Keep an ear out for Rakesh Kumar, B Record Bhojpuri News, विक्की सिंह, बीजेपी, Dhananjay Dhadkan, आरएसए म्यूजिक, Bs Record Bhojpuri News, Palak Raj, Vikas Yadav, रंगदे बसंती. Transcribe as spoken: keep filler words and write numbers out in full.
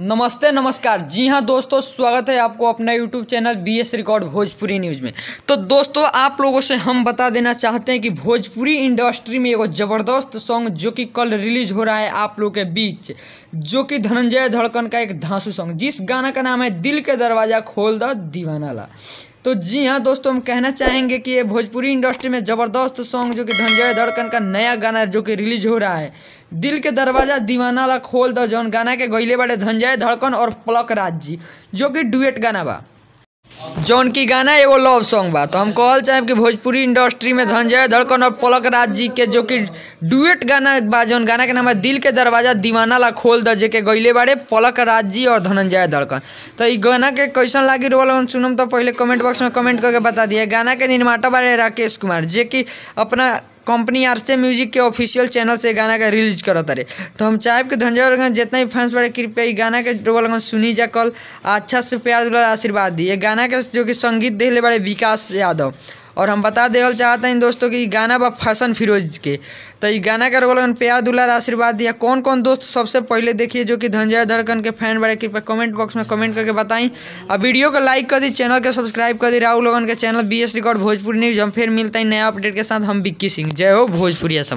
नमस्ते नमस्कार। जी हाँ दोस्तों, स्वागत है आपको अपना YouTube channel B record Bhojpuri news में। तो दोस्तों, आप लोगों से हम बता देना चाहते हैं कि भोजपुरी इंडस्ट्री में एगो ज़बरदस्त सॉन्ग जो कि कल रिलीज हो रहा है आप लोगों के बीच, जो कि धनंजय धड़कन का एक धांसू सॉन्ग, जिस गाना का नाम है दिल के दरवाज़ा खोल द दीवाना ला। तो जी हाँ दोस्तों, हम कहना चाहेंगे कि ये भोजपुरी इंडस्ट्री में ज़बरदस्त सॉन्ग जो कि धनंजय धड़कन का नया गाना जो कि रिलीज हो रहा है दिल के दरवाज़ा दीवाना ला खोल दो, जौन गाना के गईले बड़े धनंजय धड़कन और पलक राज जी, जो कि डुएट गाना बा, जौन की गाना एगो लव सॉन्ग बा। तो हम कहल चाहें कि भोजपुरी इंडस्ट्री में धनंजय धड़कन और पलक राज जी के जो कि डुएट गाना बा, जौन गाना के नाम है दिल के दरवाज़ा दीवाना ला खोल द, जे के गईले बाड़े पलक राज जी और धनंजय धड़कन। तो ई गाना के कैसन लागी रोल सुनम तो पहले कमेंट बॉक्स में कमेंट करके बता दिए। गाना के निर्माता बाड़े राकेश कुमार, जे कि अपना कंपनी आरएसए म्यूजिक के ऑफिशियल चैनल से गाना का रिलीज करत रहे। तो हम चाहेब कि धनंजय धड़कन जितना भी फैंस बड़े कृपया गाना के रोल सुनी जा कल, अच्छा से प्यार दुलार आशीर्वाद दिए। गाना के जो कि संगीत दिले बड़े विकास यादव। और हम बता देवल चाहते हैं दोस्तों कि गाना बा फैशन फिरोज के। तो ये गाना का रोल प्यार दुलार आशीर्वाद दिया। कौन कौन दोस्त सबसे पहले देखिए जो कि धनंजय धड़कन के फैन बड़े, कृपया कमेंट बॉक्स में कमेंट करके बताएं। अब वीडियो को लाइक कर दी, चैनल को सब्सक्राइब कर दी। राहुल लोगन के channel B S record Bhojpuri news. हम फिर मिलते हैं नया अपडेट के साथ। हम विक्की सिंह, जय हो भोजपुरी असम।